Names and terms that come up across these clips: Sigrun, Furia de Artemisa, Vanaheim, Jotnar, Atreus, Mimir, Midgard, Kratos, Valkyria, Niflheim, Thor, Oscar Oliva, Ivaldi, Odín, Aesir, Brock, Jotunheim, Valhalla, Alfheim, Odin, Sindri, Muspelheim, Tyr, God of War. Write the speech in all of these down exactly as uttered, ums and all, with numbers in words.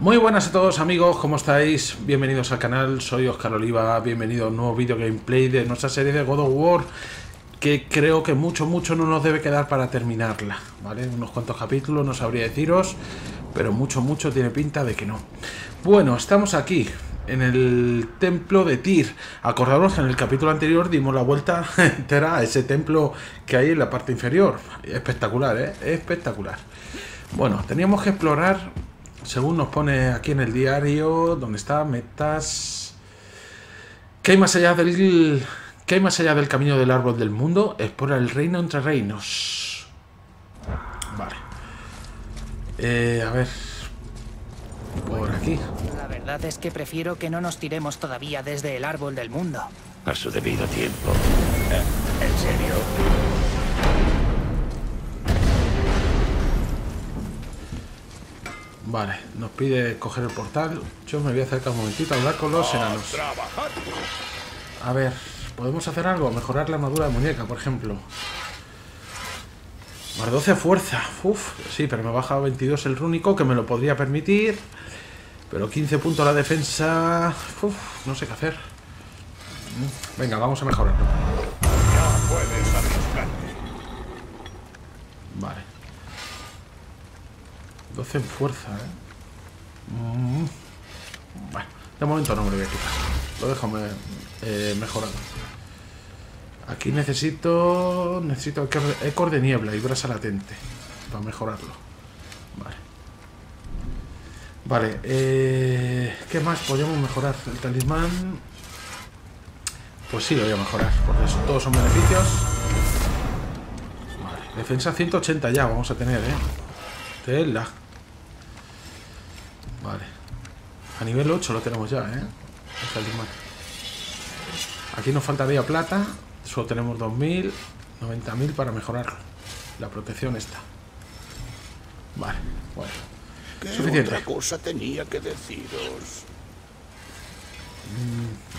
Muy buenas a todos amigos, ¿cómo estáis? Bienvenidos al canal, soy Oscar Oliva, bienvenido a un nuevo video gameplay de nuestra serie de God of War, que creo que mucho, mucho no nos debe quedar para terminarla, ¿vale? Unos cuantos capítulos, no sabría deciros, pero mucho, mucho tiene pinta de que no. Bueno, estamos aquí, en el templo de Tyr. Acordaros que en el capítulo anterior dimos la vuelta entera a ese templo que hay en la parte inferior. Espectacular, ¿eh? Espectacular. Bueno, teníamos que explorar... Según nos pone aquí en el diario, donde está metas. ¿Qué hay más allá del qué hay más allá del camino del árbol del mundo? Explora el reino entre reinos. Vale. Eh, a ver. Por aquí. La verdad es que prefiero que no nos tiremos todavía desde el árbol del mundo. A su debido tiempo. ¿En serio? Vale, nos pide coger el portal. Yo me voy a acercar un momentito a hablar con los enanos. A ver, ¿podemos hacer algo? Mejorar la armadura de muñeca, por ejemplo. Más doce fuerza. Uf, sí, pero me baja veintidós el rúnico, que me lo podría permitir. Pero quince puntos la defensa. Uf, no sé qué hacer. Venga, vamos a mejorarlo. Vale. doce en fuerza, ¿eh? Mm. Bueno, de momento no me lo voy a quitar. Lo dejo me, eh, mejorado. Aquí necesito... Necesito ecor de niebla y brasa latente. Para mejorarlo. Vale. Vale. Eh, ¿Qué más podríamos mejorar? El talismán... Pues sí, lo voy a mejorar. Porque eso, todos son beneficios. Vale. Defensa ciento ochenta ya vamos a tener, ¿eh? Tela. Vale. A nivel ocho lo tenemos ya, ¿eh? Aquí nos faltaría plata. Solo tenemos dos mil. noventa mil para mejorarlo. La protección está. Vale, bueno. ¿Qué suficiente. Otra cosa tenía que deciros?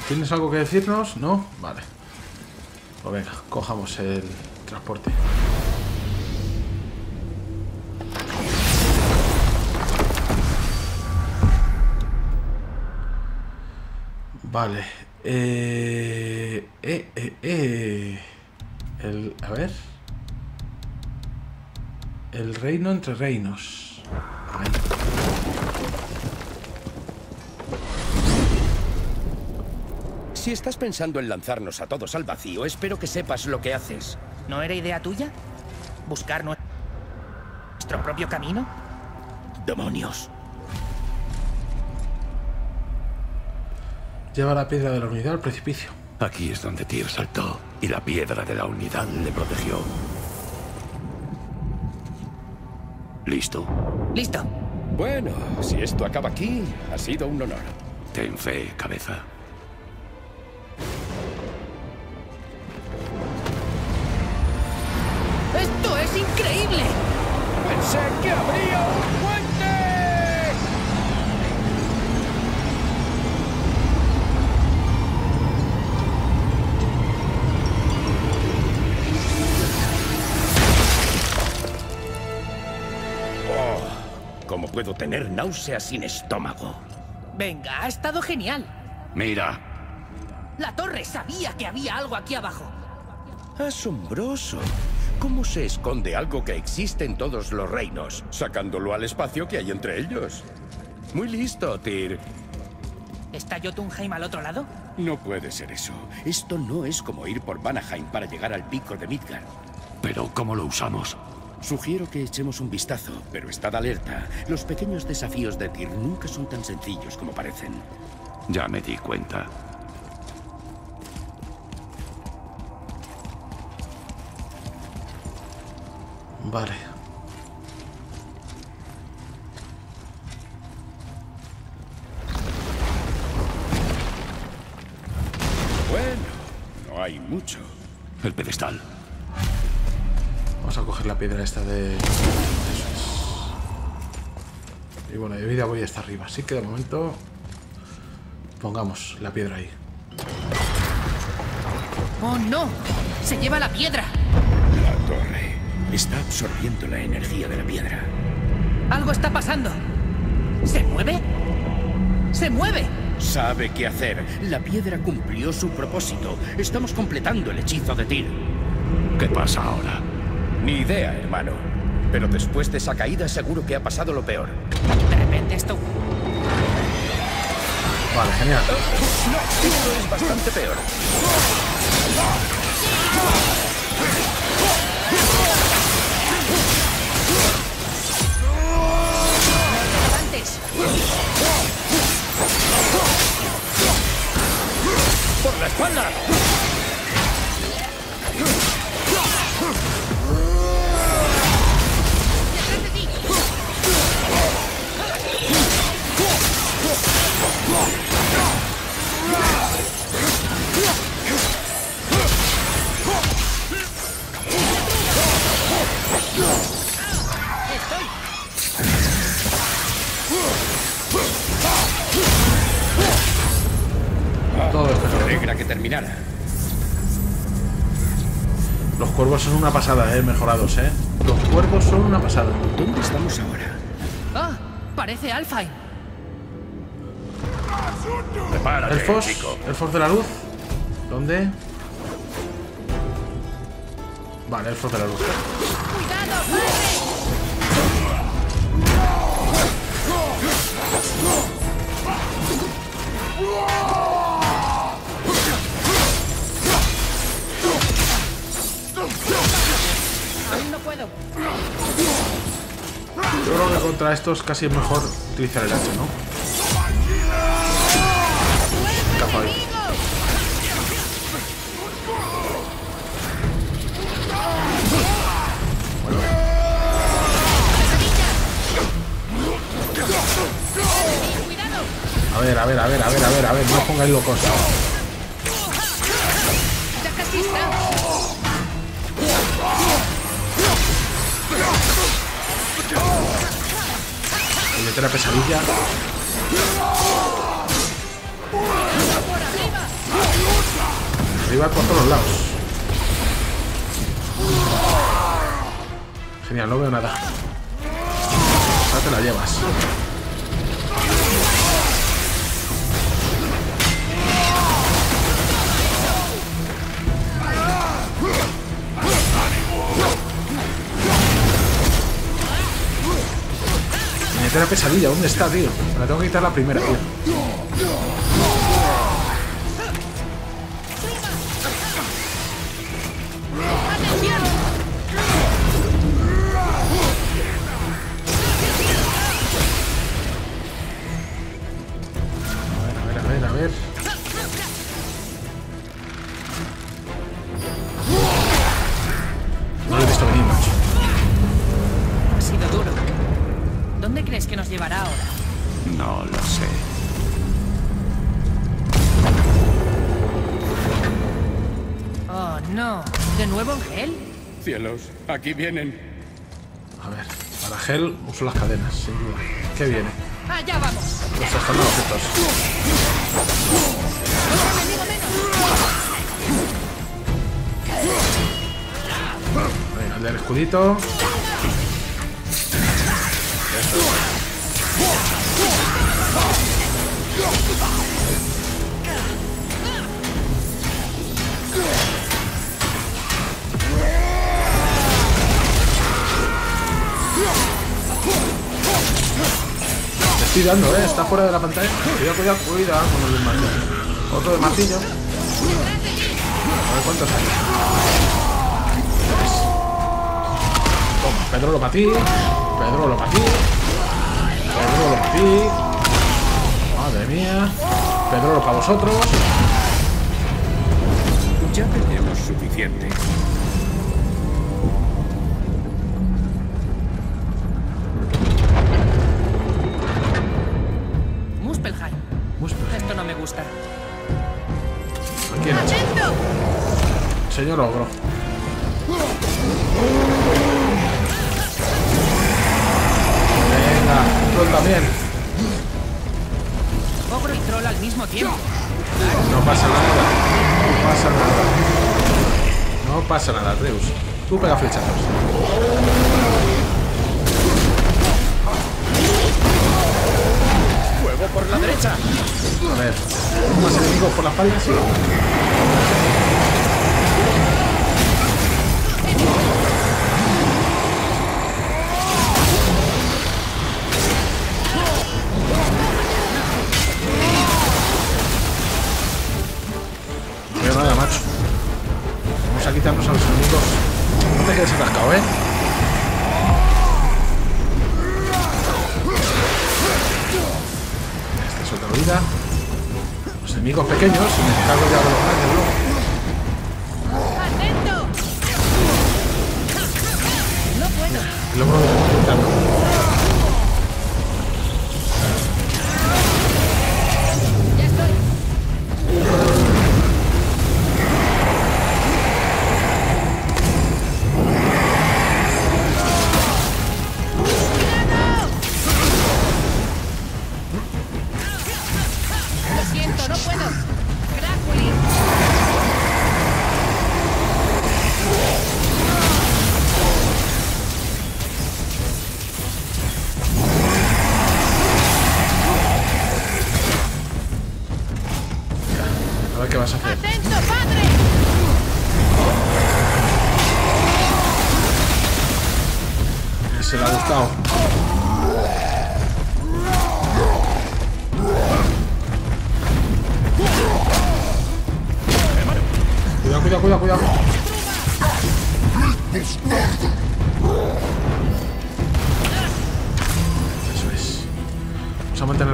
¿Tienes algo que decirnos? ¿No? Vale. Pues venga, cojamos el transporte. Vale, eh, eh, eh, eh. El, a ver, el reino entre reinos. Ahí. Si estás pensando en lanzarnos a todos al vacío, espero que sepas lo que haces. ¿No era idea tuya? ¿Buscar nuestro propio camino? ¡Demonios! Lleva la piedra de la unidad al precipicio. Aquí es donde Tyr saltó, y la piedra de la unidad le protegió. ¿Listo? Listo. Bueno, si esto acaba aquí, ha sido un honor. Ten fe, cabeza. ¡Esto es increíble! ¡Pensé que habría un puente! ¿Cómo puedo tener náuseas sin estómago? Venga, ha estado genial. Mira. La torre sabía que había algo aquí abajo. Asombroso. ¿Cómo se esconde algo que existe en todos los reinos, sacándolo al espacio que hay entre ellos? Muy listo, Tyr. ¿Está Jotunheim al otro lado? No puede ser eso. Esto no es como ir por Vanaheim para llegar al pico de Midgard. Pero, ¿cómo lo usamos? Sugiero que echemos un vistazo, pero estad alerta. Los pequeños desafíos de Tyr nunca son tan sencillos como parecen. Ya me di cuenta. Vale. Bueno, no hay mucho. El pedestal. Vamos a coger la piedra esta de... Eso es. Y bueno, de vida voy hasta arriba. Así que de momento... Pongamos la piedra ahí. ¡Oh, no! ¡Se lleva la piedra! La torre está absorbiendo la energía de la piedra. ¡Algo está pasando! ¿Se mueve? ¡Se mueve! Sabe qué hacer. La piedra cumplió su propósito. Estamos completando el hechizo de Tyr. ¿Qué pasa ahora? Ni idea, hermano. Pero después de esa caída seguro que ha pasado lo peor. De repente esto... Vale, genial. Esto es bastante peor. ¡Por la espalda! ¡Detrás de ti! Alegra que terminara. Los cuervos son una pasada, eh, mejorados, eh. Los cuervos son una pasada. ¿Dónde estamos ahora? Ah, parece Alfheim. Prepárate, elfos, chico. Elfos de la luz. ¿Dónde? Vale, elfos de la luz. Cuidado, padre. No puedo. Yo creo que contra estos casi es mejor utilizar el hacha, ¿no? Capaz. Bueno. A ver, a ver, a ver, a ver, a ver, a ver, no os pongáis locos. Meter a pesadilla. Arriba por todos lados. Genial, no veo nada. Ahora te la llevas. La pesadilla, ¿dónde está, tío? Me la tengo que quitar la primera, tío. A ver, a ver, a ver, a ver. No lo he visto venir mucho. Ha sido duro. ¿Dónde crees que nos llevará ahora? No lo sé. Oh, no. ¿De nuevo en Hel? Cielos, aquí vienen. A ver, para Hel uso las cadenas, sin duda. ¿Qué viene? ¡Allá vamos! Los están los objetos. Venga, el del escudito. Te estoy dando, eh, está fuera de la pantalla. Cuidado, cuidado, cuidado con el del martillo. Otro de martillo. A ver cuántos hay. Tres. Toma, Pedro lo matí. Pedro lo matí. Pedro lo matí. Madre mía. Pedro lo para vosotros. Ya tenemos suficiente. Muspelheim. Muspelheim. Esto no me gusta. ¿A quién? Señor Ogro. Troll también. Ogro y troll al mismo tiempo. No pasa nada. No pasa nada. No pasa nada, Atreus. Tú pega flechazos. por la derecha. A ver, más enemigos por la espalda, sí. No veo nada, macho. Vamos a quitarnos a los enemigos. No te quedes atascado, ¿eh? Los enemigos pequeños, me cargo ya de los grandes luego. No puedo. El logro de intentarlo. Ya estoy.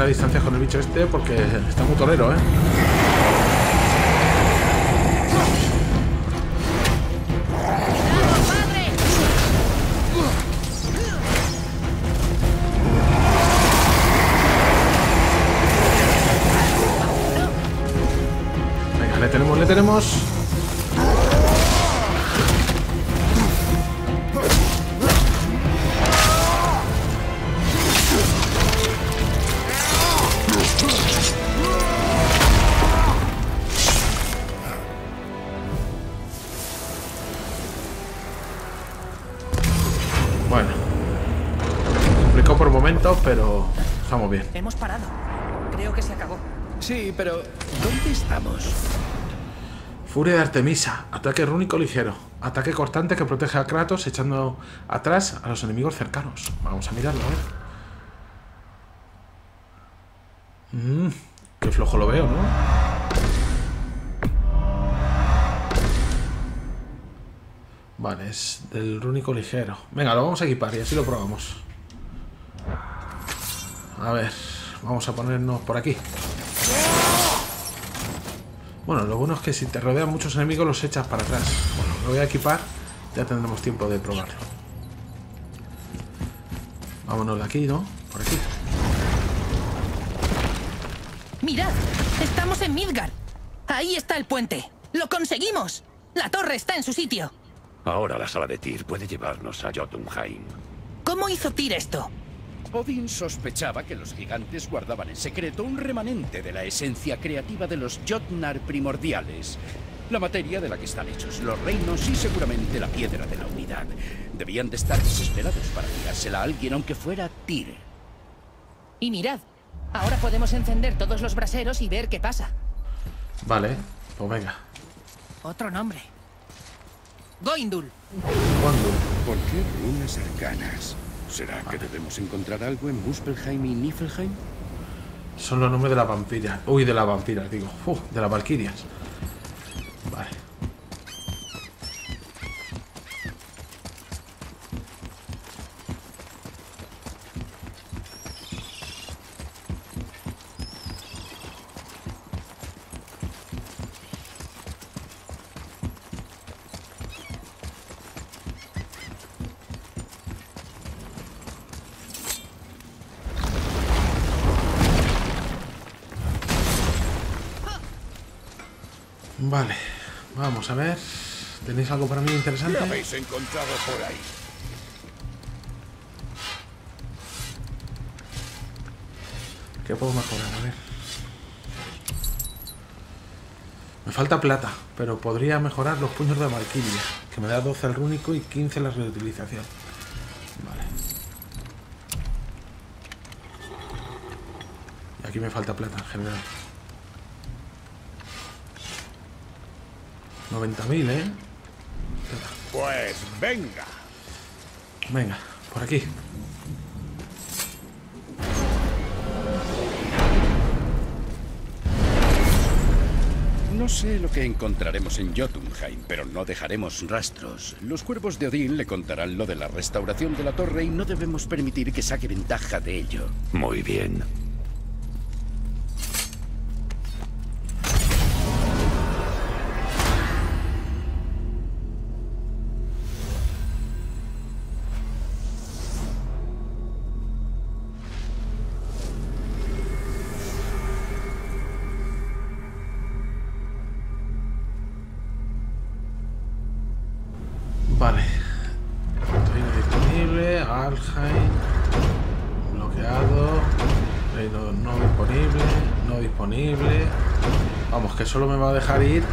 Distancia con el bicho este porque está muy torero, ¿eh? Venga, le tenemos, le tenemos. Pero estamos bien. Hemos parado. Creo que se acabó. Sí, pero ¿dónde estamos? Furia de Artemisa. Ataque rúnico ligero. Ataque cortante que protege a Kratos echando atrás a los enemigos cercanos. Vamos a mirarlo, a ver. Mm, qué flojo lo veo, ¿no? Vale, es del rúnico ligero. Venga, lo vamos a equipar y así lo probamos. A ver, vamos a ponernos por aquí. Bueno, lo bueno es que si te rodean muchos enemigos los echas para atrás. Bueno, lo voy a equipar, ya tendremos tiempo de probarlo. Vámonos de aquí, ¿no? Por aquí. Mirad, estamos en Midgard. Ahí está el puente. ¡Lo conseguimos! La torre está en su sitio. Ahora la sala de Tyr puede llevarnos a Jotunheim. ¿Cómo hizo Tyr esto? Odin sospechaba que los gigantes guardaban en secreto un remanente de la esencia creativa de los Jotnar primordiales, la materia de la que están hechos los reinos y seguramente la piedra de la unidad. Debían de estar desesperados para tirársela a alguien, aunque fuera Tyr. Y mirad, ahora podemos encender todos los braseros y ver qué pasa. Vale, pues venga. Otro nombre. Goindul. Goindul. ¿Por qué ruinas arcanas? ¿Será que debemos encontrar algo en Muspelheim y Niflheim? Son los nombres de la vampira. Uy, de la vampira, digo. Uf, de las Valkyrias. Vale. Vale, vamos a ver. ¿Tenéis algo para mí interesante? ¿Qué habéis encontrado por ahí? ¿Qué puedo mejorar? A ver. Me falta plata, pero podría mejorar los puños de Valkyria, que me da doce al rúnico y quince la reutilización. Vale. Aquí me falta plata en general. noventa mil, ¿eh? Pues venga. Venga, por aquí. No sé lo que encontraremos en Jotunheim, pero no dejaremos rastros. Los cuervos de Odín le contarán lo de la restauración de la torre y no debemos permitir que saque ventaja de ello. Muy bien. Vale, reino disponible, Alfheim, bloqueado, reino no disponible, no disponible. Vamos, que solo me va a dejar ir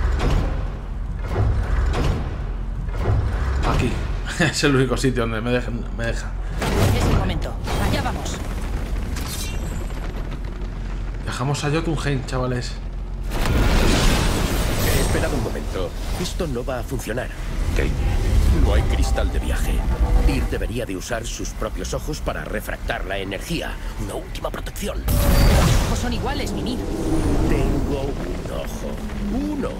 aquí. Es el único sitio donde me deja. Me deja. Es el momento, allá vamos. Dejamos a Jotunheim, chavales. He esperado un momento, esto no va a funcionar. ¿Qué? No hay cristal de viaje. Tyr debería de usar sus propios ojos para refractar la energía. Una última protección. Los ojos son iguales, Mimir. Tengo un ojo. Uno.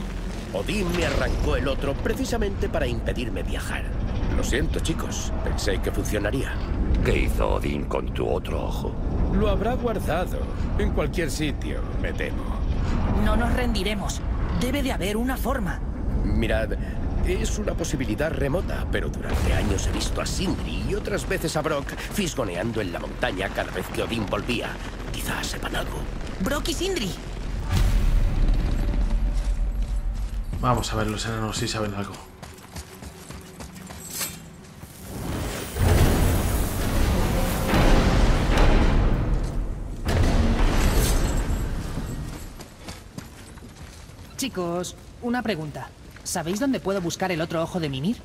Odín me arrancó el otro precisamente para impedirme viajar. Lo siento, chicos. Pensé que funcionaría. ¿Qué hizo Odín con tu otro ojo? Lo habrá guardado. En cualquier sitio, me temo. No nos rendiremos. Debe de haber una forma. Mirad... Es una posibilidad remota, pero durante años he visto a Sindri y otras veces a Brock fisgoneando en la montaña cada vez que Odín volvía. Quizás sepan algo. Brock y Sindri. Vamos a ver los enanos si saben algo. Chicos, una pregunta. ¿Sabéis dónde puedo buscar el otro ojo de Mimir?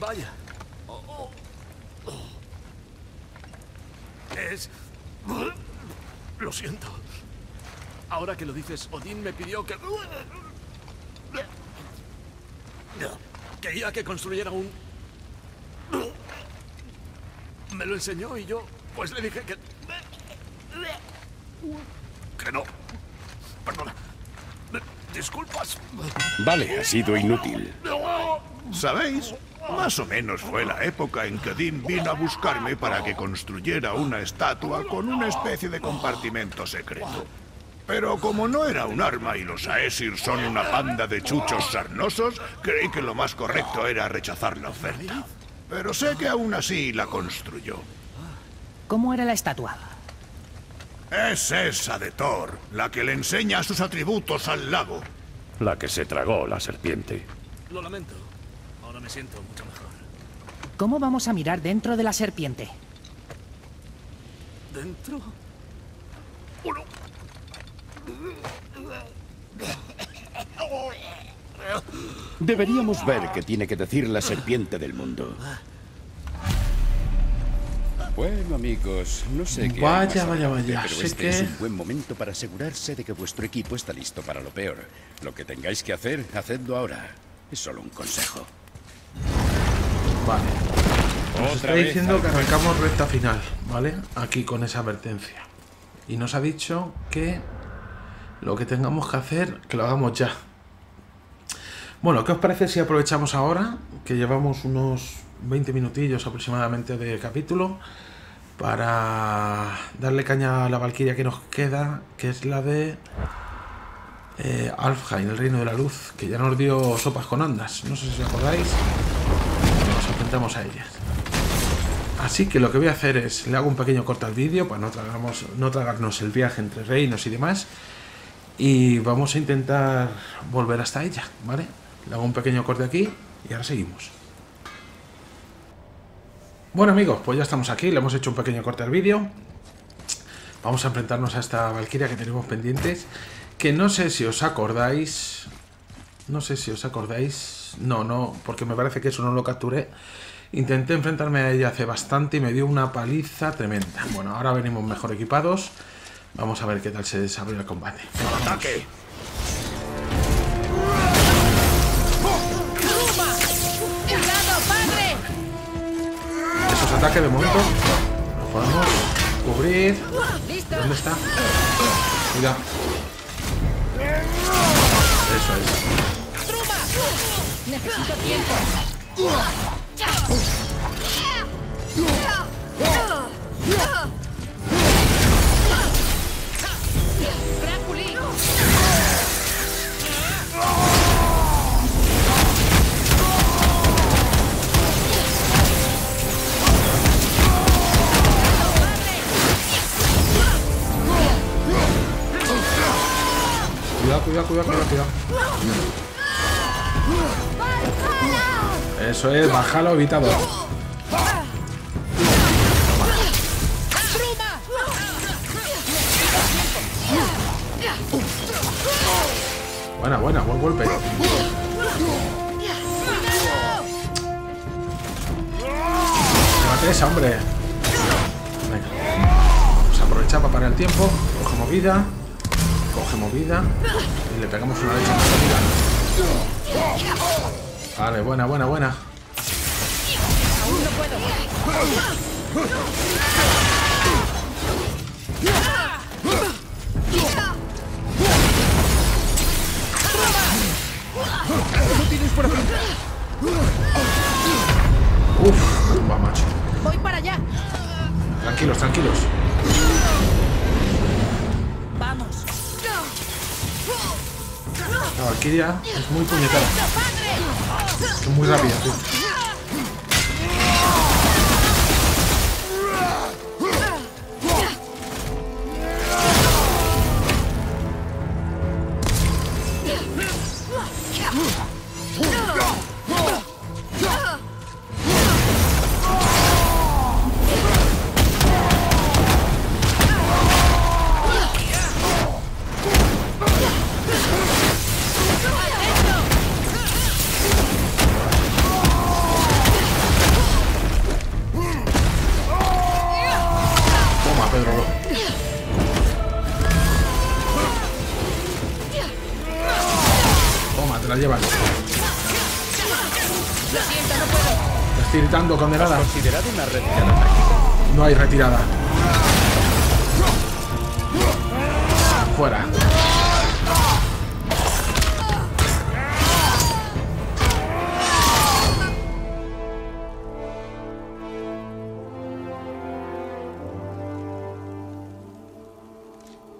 Vaya. Oh, oh. Oh. Es... Lo siento. Ahora que lo dices, Odín me pidió que... Quería que construyera un... Me lo enseñó y yo, pues le dije que... Que no. Perdona. Disculpas. Vale, ha sido inútil. ¿Sabéis? Más o menos fue la época en que Odín vino a buscarme para que construyera una estatua con una especie de compartimento secreto. Pero como no era un arma y los Aesir son una banda de chuchos sarnosos, creí que lo más correcto era rechazar la oferta. Pero sé que aún así la construyó. ¿Cómo era la estatua? Es esa de Thor, la que le enseña sus atributos al lago. La que se tragó la serpiente. Lo lamento, ahora me siento mucho mejor. ¿Cómo vamos a mirar dentro de la serpiente? ¿Dentro? Uno. Deberíamos ver qué tiene que decir la serpiente del mundo. Bueno, amigos, no sé qué... Vaya, vaya, vaya, pero sé este que... es un buen momento para asegurarse de que vuestro equipo está listo para lo peor. Lo que tengáis que hacer, hacedlo ahora. Es solo un consejo. Vale. Nos está diciendo que arrancamos recta final, ¿vale? Aquí con esa advertencia. Y nos ha dicho que lo que tengamos que hacer, que lo hagamos ya. Bueno, ¿qué os parece si aprovechamos ahora? Que llevamos unos... veinte minutillos aproximadamente de capítulo para darle caña a la Valkyria que nos queda, que es la de eh, Alfheim, el reino de la luz, que ya nos dio sopas con andas. No sé si os acordáis, nos enfrentamos a ellas. Así que lo que voy a hacer es, le hago un pequeño corte al vídeo para no, tragamos, no tragarnos el viaje entre reinos y demás, y vamos a intentar volver hasta ella, ¿vale? Le hago un pequeño corte aquí y ahora seguimos. Bueno, amigos, pues ya estamos aquí, le hemos hecho un pequeño corte al vídeo. Vamos a enfrentarnos a esta Valkyria que tenemos pendientes, que no sé si os acordáis, no sé si os acordáis, no, no, porque me parece que eso no lo capturé. Intenté enfrentarme a ella hace bastante y me dio una paliza tremenda. Bueno, ahora venimos mejor equipados, Vamos a ver qué tal se desarrolla el combate. ¡Ataque! Esos ataques de momento los podemos cubrir. ¿Dónde está? Cuidado. Eso es. Necesito tiempo. Cuidado, cuidado, cuidado, cuidado, cuidado. Eso es, bájalo, evitado. Buena, buena, buen golpe. Llévate esa, hombre. Venga. Vamos a aprovechar para parar el tiempo. Cogemos vida. Cogemos vida. Y le pegamos una leche más rápida. Vale, buena, buena, buena. Aún no puedo. ¡No tienes por aquí! ¡Uf! Va, macho. Voy para allá. Tranquilos, tranquilos. Vamos. La Valkyria es muy puñetera. Es muy rápida, tío. Condenada. ¿Considerado una retirada táctica? No hay retirada. Fuera.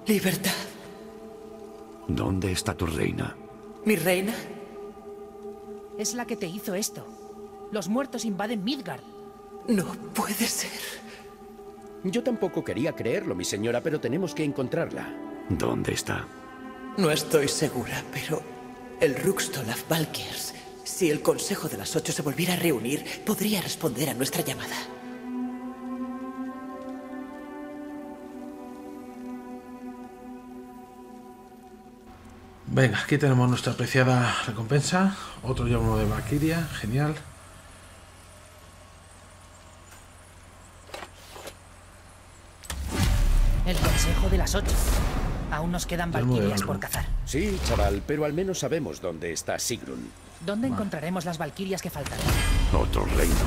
Libertad. ¿Dónde está tu reina? ¿Mi reina? Es la que te hizo esto. Los muertos invaden Midgard. No puede ser. Yo tampoco quería creerlo, mi señora, pero tenemos que encontrarla. ¿Dónde está? No estoy segura, pero el Rukstolaf Valkyrs, si el Consejo de las Ocho se volviera a reunir, podría responder a nuestra llamada. Venga, aquí tenemos nuestra apreciada recompensa. Otro llamo de Valkyria, genial. El Consejo de las Ocho. Aún nos quedan Valkyrias por cazar. Sí, chaval, pero al menos sabemos dónde está Sigrun. ¿Dónde vale. encontraremos las Valkyrias que faltan? Otros reinos.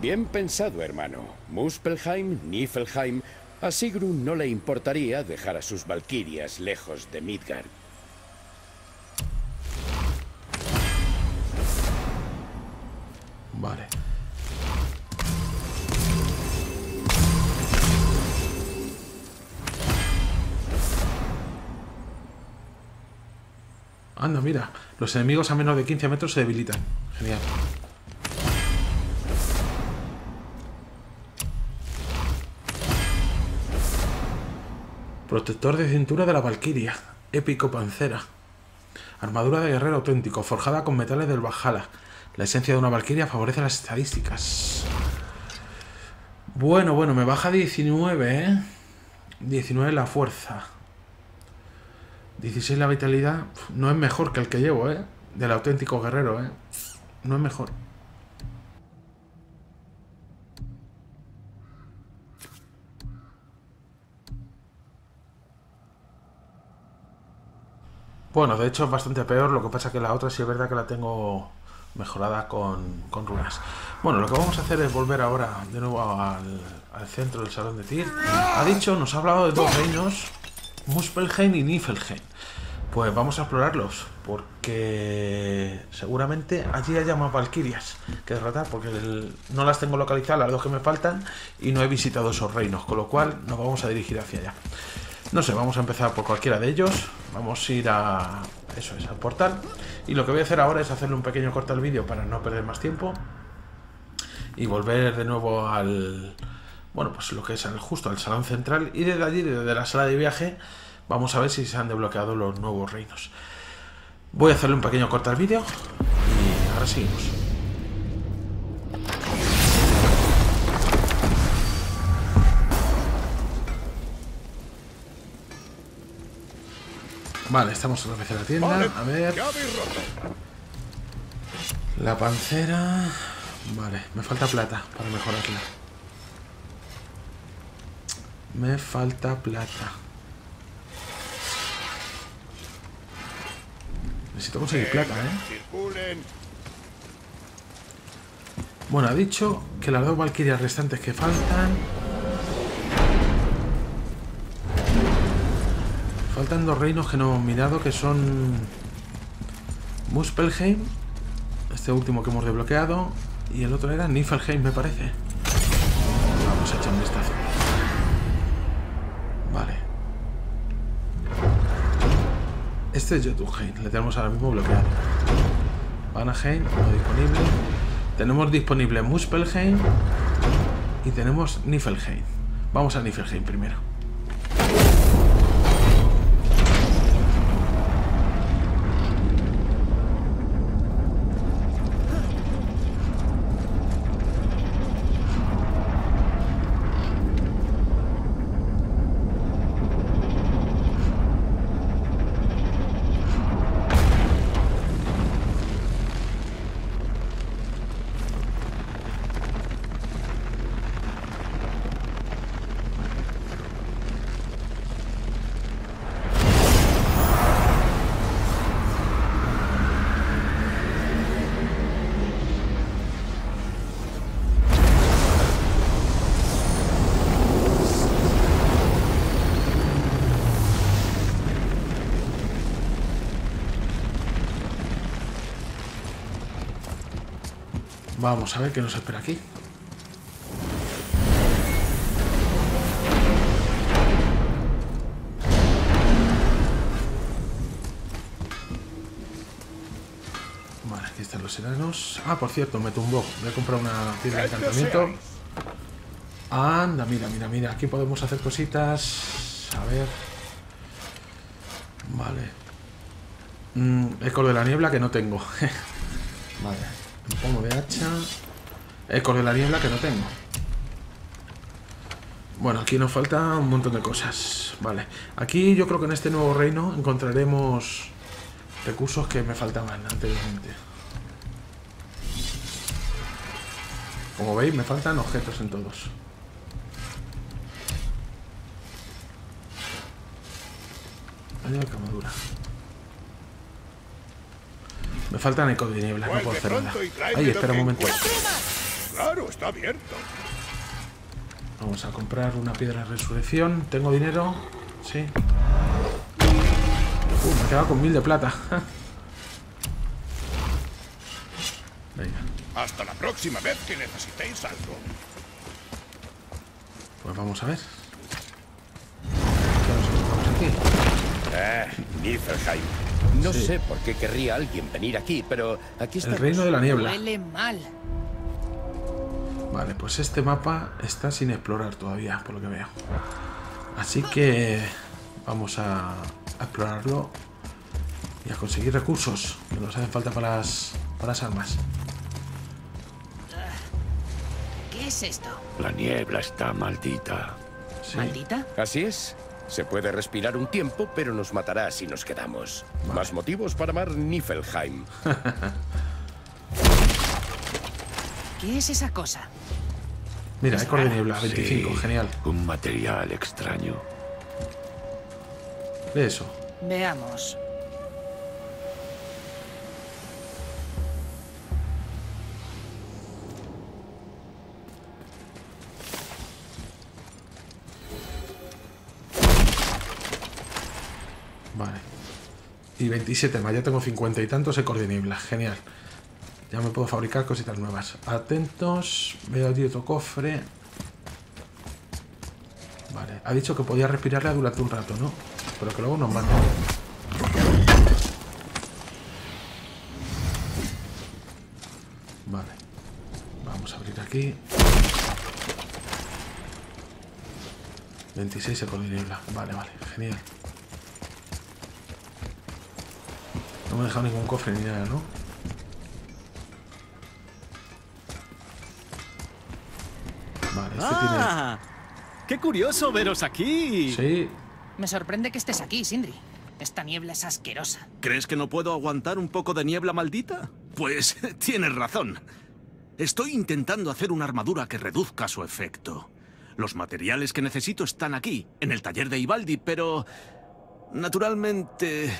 Bien pensado, hermano. Muspelheim, Niflheim. A Sigrun no le importaría dejar a sus Valkyrias lejos de Midgard. Vale. Anda, mira. Los enemigos a menos de quince metros se debilitan. Genial. Protector de cintura de la Valquiria. Épico pancera. Armadura de guerrero auténtico, forjada con metales del Valhalla. La esencia de una Valquiria favorece las estadísticas. Bueno, bueno, me baja diecinueve, ¿eh? diecinueve la fuerza. dieciséis la vitalidad. No es mejor que el que llevo, ¿eh? Del auténtico guerrero, ¿eh? No es mejor. Bueno, de hecho es bastante peor, lo que pasa que la otra sí es verdad que la tengo mejorada con, con runas. Bueno, lo que vamos a hacer es volver ahora de nuevo al, al centro del salón de Tyr. Ha dicho, nos ha hablado de dos reinos, Muspelheim y Niflheim. Pues vamos a explorarlos, porque seguramente allí haya más valquirias que derrotar, porque el, no las tengo localizadas, las dos que me faltan, y no he visitado esos reinos, con lo cual nos vamos a dirigir hacia allá. No sé, vamos a empezar por cualquiera de ellos. Vamos a ir a... eso es, al portal. Y lo que voy a hacer ahora es hacerle un pequeño corte al vídeo para no perder más tiempo. Y volver de nuevo al... bueno, pues lo que es el, justo al salón central. Y desde allí, desde la sala de viaje, vamos a ver si se han desbloqueado los nuevos reinos. Voy a hacerle un pequeño corte al vídeo. Y ahora seguimos. Vale, estamos otra vez en la tienda. A ver. La pancera. Vale, me falta plata para mejorarla. Me falta plata. Necesito conseguir plata, ¿eh? Bueno, ha dicho que las dos valquirias restantes que faltan... Faltan dos reinos que no hemos mirado, que son Muspelheim, este último que hemos desbloqueado, y el otro era Niflheim, me parece. Vamos a echar un vistazo. Vale. Este es Jotunheim, le tenemos ahora mismo bloqueado. Vanaheim, no disponible. Tenemos disponible Muspelheim y tenemos Niflheim. Vamos a Niflheim primero. Vamos a ver qué nos espera aquí. Vale, aquí están los enanos. Ah, por cierto, me tumbó. Voy a comprar una piedra de encantamiento. Anda, mira, mira, mira. Aquí podemos hacer cositas. A ver. Vale. Mm, eco de la niebla que no tengo. Vale. Me pongo de hacha. Eco de la niebla que no tengo. Bueno, aquí nos falta un montón de cosas. Vale. Aquí yo creo que en este nuevo reino encontraremos recursos que me faltaban anteriormente. Como veis, me faltan objetos en todos. Hay armadura. Me faltan eco de niebla, no puedo hacer nada. Ay, espera un momento. Claro, está abierto. Vamos a comprar una piedra de resurrección. ¿Tengo dinero? Sí. Uh, me he quedado con mil de plata. Venga. Hasta la próxima vez que necesitéis algo. Pues vamos a ver. ¿Qué nos encontramos aquí? Eh, Niflheim. No sí. sé por qué querría alguien venir aquí, pero aquí está... El reino de la niebla. Huele mal. Vale, pues este mapa está sin explorar todavía, por lo que veo. Así que vamos a, a explorarlo y a conseguir recursos que nos hacen falta para las, para las armas. ¿Qué es esto? La niebla está maldita. ¿Sí? ¿Maldita? Así es. Se puede respirar un tiempo, pero nos matará si nos quedamos. Vale. Más motivos para amar Niflheim. ¿Qué es esa cosa? Mira, eco de niebla, veinticinco, sí, genial. Un material extraño. Eso. Veamos. Vale. Y veintisiete más. Ya tengo cincuenta y tantos ecoordinibles. Genial. Ya me puedo fabricar cositas nuevas. Atentos. Veo aquí otro cofre. Vale. Ha dicho que podía respirarla durante un rato, ¿no? Pero que luego nos mata. Vale. Vamos a abrir aquí. veintiséis ecoordinibles. Vale, vale. Genial. No me he dejado ningún cofre ni nada, ¿no? Vale, este ah, tiene... ¡Qué curioso veros aquí! Sí. Me sorprende que estés aquí, Sindri. Esta niebla es asquerosa. ¿Crees que no puedo aguantar un poco de niebla maldita? Pues tienes razón. Estoy intentando hacer una armadura que reduzca su efecto. Los materiales que necesito están aquí, en el taller de Ivaldi, pero... naturalmente...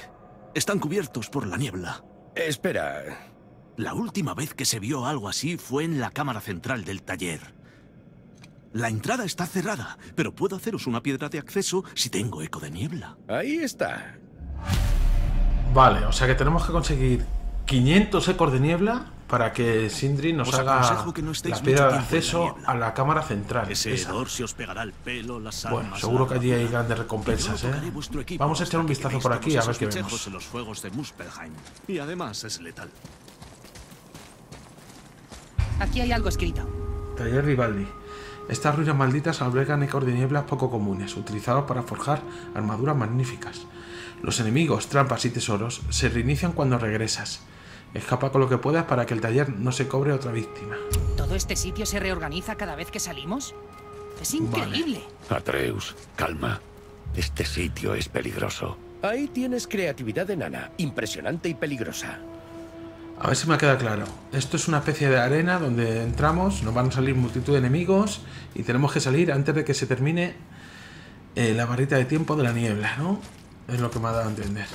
están cubiertos por la niebla. Espera. La última vez que se vio algo así fue en la cámara central del taller. La entrada está cerrada, pero puedo haceros una piedra de acceso si tengo eco de niebla. Ahí está. Vale, o sea que tenemos que conseguir quinientos ecos de niebla para que Sindri nos os haga que no la piedra de acceso de a la cámara central. Ese hedor se os pegará el pelo, las almas, bueno, seguro que allí hay grandes recompensas, ¿eh? Vamos a echar un vistazo por aquí a ver qué vemos. En los fuegos de Muspelheim. Y además es letal. Aquí hay algo escrito. Taller Rivaldi. Estas ruinas malditas albergan ecos de nieblas poco comunes, utilizados para forjar armaduras magníficas. Los enemigos, trampas y tesoros se reinician cuando regresas. Escapa con lo que puedas para que el taller no se cobre otra víctima. ¿Todo este sitio se reorganiza cada vez que salimos? ¡Es increíble! Vale. Atreus, calma. Este sitio es peligroso. Ahí tienes creatividad enana, impresionante y peligrosa. A ver si me queda claro. Esto es una especie de arena donde entramos, nos van a salir multitud de enemigos y tenemos que salir antes de que se termine eh, la barrita de tiempo de la niebla, ¿no? Es lo que me ha dado a entender.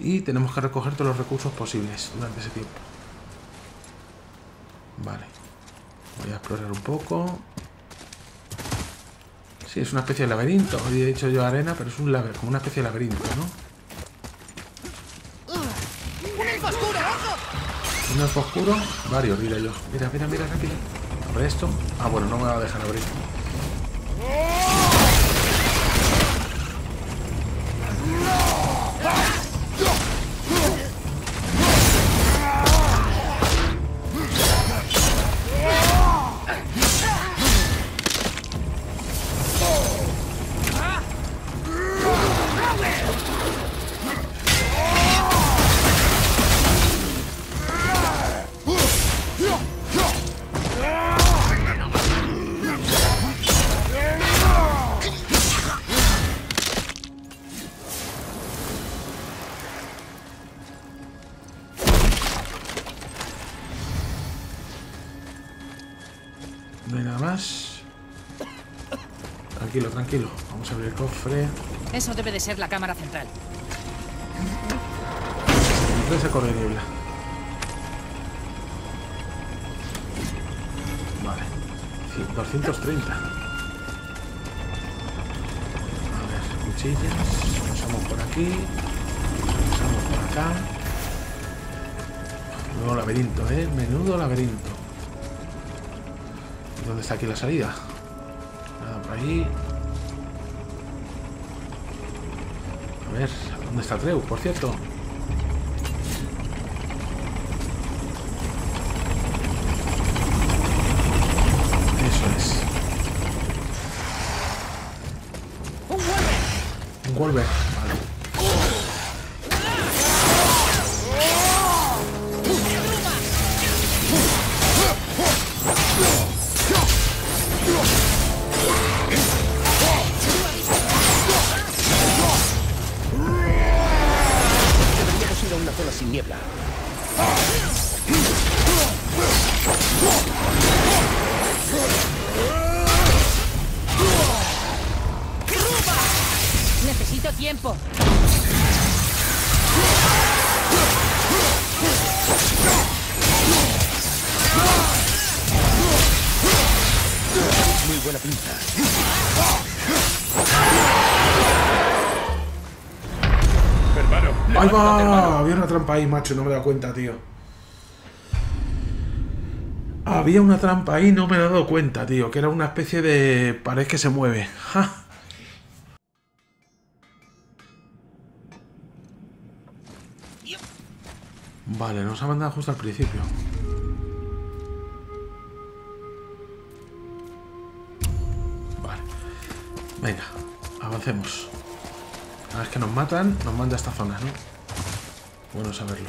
Y tenemos que recoger todos los recursos posibles durante ese tiempo. Vale. Voy a explorar un poco. Sí, es una especie de laberinto. Hoy he dicho yo arena, pero es un laber, como una especie de laberinto, ¿no? ¡Un elfo oscuro! Un elfo oscuro. Varios, diría yo. Mira, mira, mira, rápido. Abre esto. Ah, bueno, no me va a dejar abrir. Tranquilo, vamos a abrir el cofre. Eso debe de ser la cámara central. Tres ecos de niebla. Vale. doscientos treinta. A ver, cuchillas. Pasamos por aquí. Pasamos por acá. Menudo laberinto, ¿eh? Menudo laberinto. ¿Dónde está aquí la salida? Nada, por ahí. A ver, ¿dónde está Atreus, por cierto? Eso es. Un Wolver. Un Wolver, vale. Sin niebla. Necesito tiempo. Muy buena pinta. ¡Ahí va! Había una trampa ahí, macho, no me he dado cuenta, tío. Había una trampa ahí, no me he dado cuenta, tío. Que era una especie de pared que se mueve. ¡Ja! Vale, nos ha mandado justo al principio. Vale. Venga, avancemos. Cada vez que nos matan, nos manda a esta zona, ¿no? Bueno saberlo.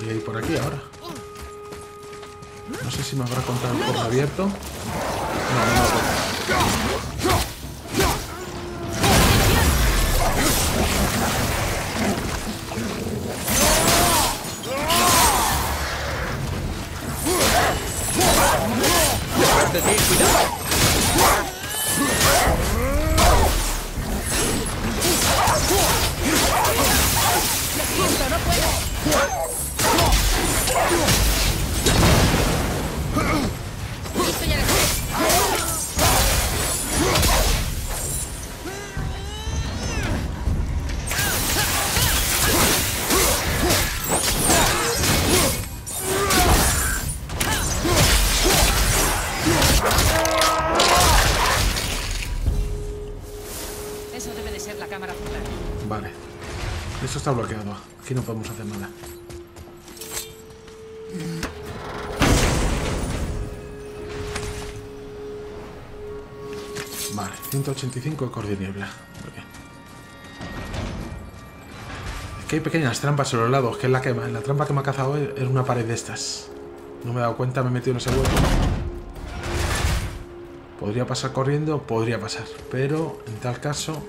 Voy a ir por aquí ahora. No sé si me habrá contado el porno abierto. No, no, no. De ti, cuidado. No puedo. Listo, ya lo está bloqueado, aquí no podemos hacer nada. Vale, ciento ochenta y cinco de cordiniebla. Muy bien. Es que hay pequeñas trampas en los lados, que es la que la trampa que me ha cazado es una pared de estas. No me he dado cuenta, me he metido en ese hueco. Podría pasar corriendo, podría pasar, pero en tal caso...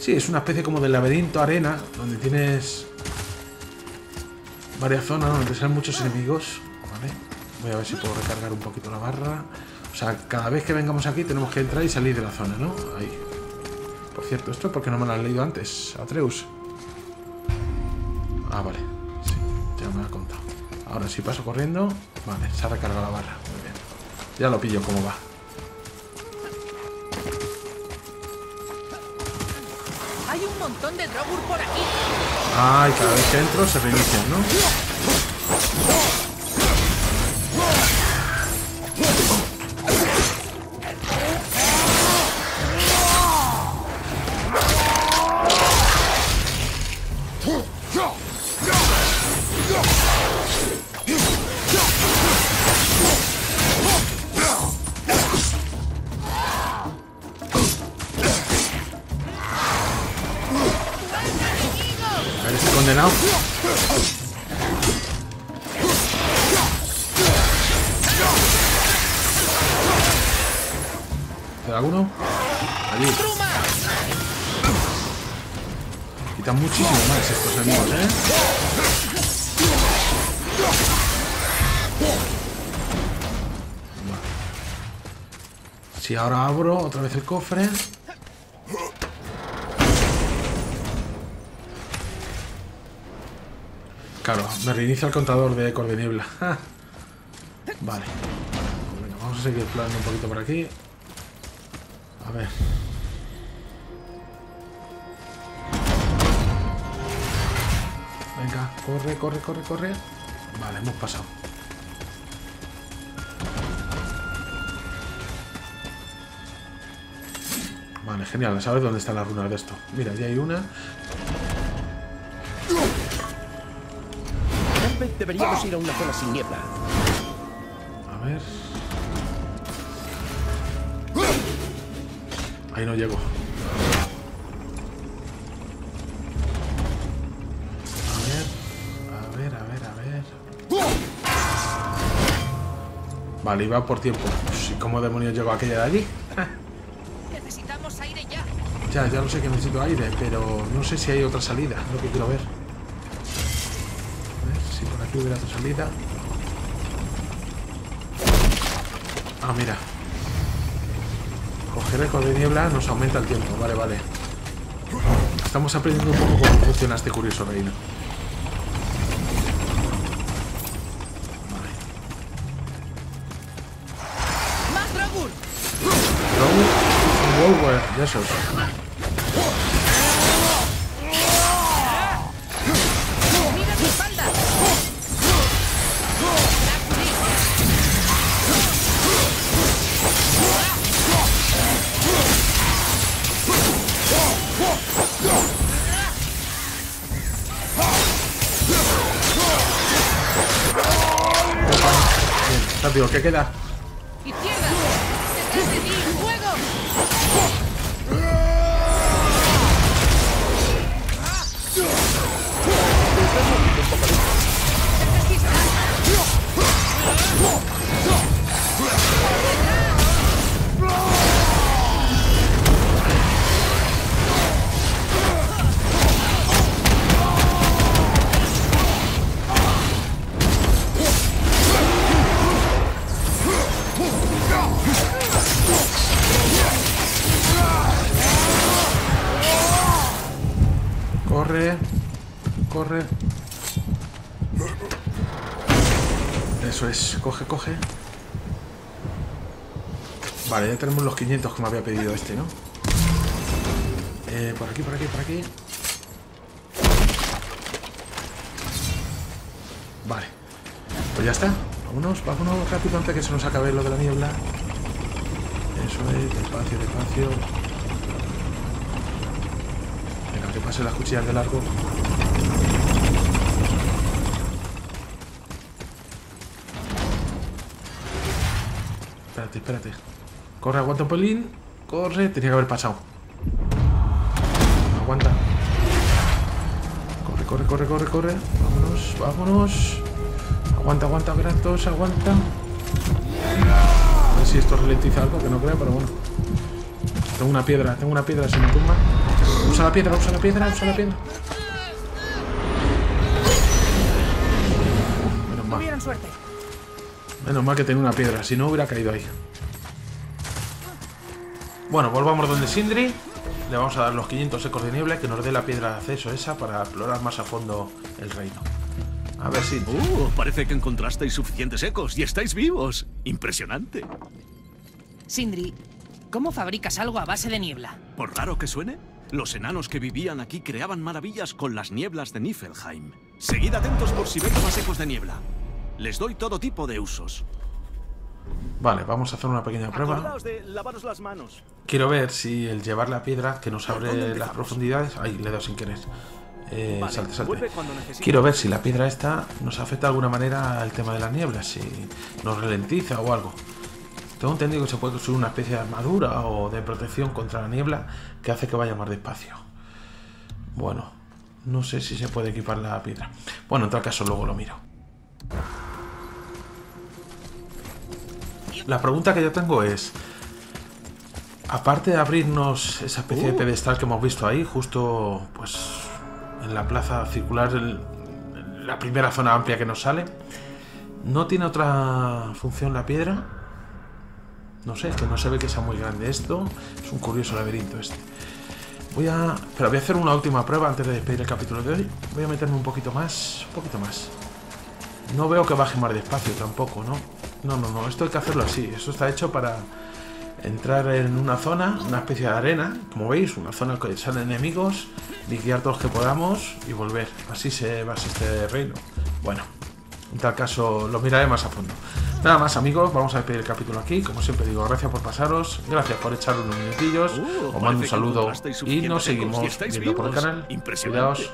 Sí, es una especie como de laberinto arena, donde tienes varias zonas donde te salen muchos enemigos, ¿vale? Voy a ver si puedo recargar un poquito la barra. O sea, cada vez que vengamos aquí tenemos que entrar y salir de la zona, ¿no? Ahí. Por cierto, esto es porque no me lo han leído antes, Atreus. Ah, vale. Sí, ya me lo ha contado. Ahora sí paso corriendo. Vale, se ha recargado la barra. Muy bien. Ya lo pillo cómo va. Montón de drogur por aquí. Ay, cada vez que entro se reinician, ¿no? Y ahora abro otra vez el cofre. Claro, me reinicia el contador de cordiniebla. Ja. Vale. Bueno, vamos a seguir planeando un poquito por aquí. A ver. Venga, corre, corre, corre, corre. Vale, hemos pasado. Vale, genial, ¿sabes dónde están las runas de esto? Mira, ya hay una. Deberíamos ir a una zona sin niebla. A ver. Ahí no llego. A ver, a ver, a ver, a ver. Vale, iba por tiempo. Pues, ¿y cómo demonios llegó aquella de allí? Ya, ya lo sé que necesito aire, pero no sé si hay otra salida, es lo que quiero ver. A ver si por aquí hubiera otra salida. Ah, mira. Coger el cordiniebla nos aumenta el tiempo, vale, vale. Estamos aprendiendo un poco cómo funciona este curioso reino. Vale. Más Dragur. Dragur. Wow, wow, ya se os... Rápido, ¿qué queda? ¡Izquierda! ¡Detrás de ti! ¡Fuego! Corre, corre. Eso es, coge, coge. Vale, ya tenemos los quinientos que me había pedido este, ¿no? Eh, por aquí, por aquí, por aquí. Vale, pues ya está. Vámonos, vámonos rápido antes que se nos acabe lo de la niebla. Eso es, despacio, despacio. Que pase las cuchillas de largo. Espérate, espérate. Corre, aguanta un pelín. Corre, tenía que haber pasado. Aguanta. Corre, corre, corre, corre, corre. Vámonos, vámonos. Aguanta, aguanta, Kratos, aguanta. A ver si esto ralentiza algo, que no creo, pero bueno. Tengo una piedra, tengo una piedra, se me tumba. Usa la piedra, usa la piedra, usa la piedra. Menos mal. Suerte. Menos mal que tenía una piedra, si no hubiera caído ahí. Bueno, volvamos donde Sindri. Le vamos a dar los quinientos ecos de niebla que nos dé la piedra de acceso esa para explorar más a fondo el reino. A ver si... Uh, parece que encontrasteis suficientes ecos y estáis vivos. Impresionante. Sindri, ¿cómo fabricas algo a base de niebla? Por raro que suene, los enanos que vivían aquí creaban maravillas con las nieblas de Niflheim. Seguid atentos por si veis más ecos de niebla. Les doy todo tipo de usos. Vale, vamos a hacer una pequeña prueba. Acordaos de lavaros las manos. Quiero ver si el llevar la piedra que nos abre las profundidades... Ay, le he dado sin querer. Eh, vale, salte, salte. Quiero ver si la piedra esta nos afecta de alguna manera al tema de las nieblas. Si nos ralentiza o algo. Tengo entendido que se puede construir una especie de armadura o de protección contra la niebla que hace que vaya más despacio. Bueno, no sé si se puede equipar la piedra. Bueno, en tal caso luego lo miro. La pregunta que yo tengo es... Aparte de abrirnos esa especie de pedestal que hemos visto ahí, justo pues en la plaza circular, en la primera zona amplia que nos sale, ¿no tiene otra función la piedra? No sé, es que no se ve que sea muy grande esto. Es un curioso laberinto este. Voy a... Pero voy a hacer una última prueba antes de despedir el capítulo de hoy. Voy a meterme un poquito más. Un poquito más. No veo que baje más despacio tampoco, ¿no? No, no, no. Esto hay que hacerlo así. Esto está hecho para entrar en una zona, una especie de arena. Como veis, una zona que salen enemigos. Liquidar todos los que podamos y volver. Así se basa este reino. Bueno, en tal caso lo miraré más a fondo. Nada más, amigos, vamos a despedir el capítulo aquí. Como siempre digo, gracias por pasaros, gracias por echar unos minutillos, uh, os mando un saludo y nos seguimos viendo por el canal. Cuidaos.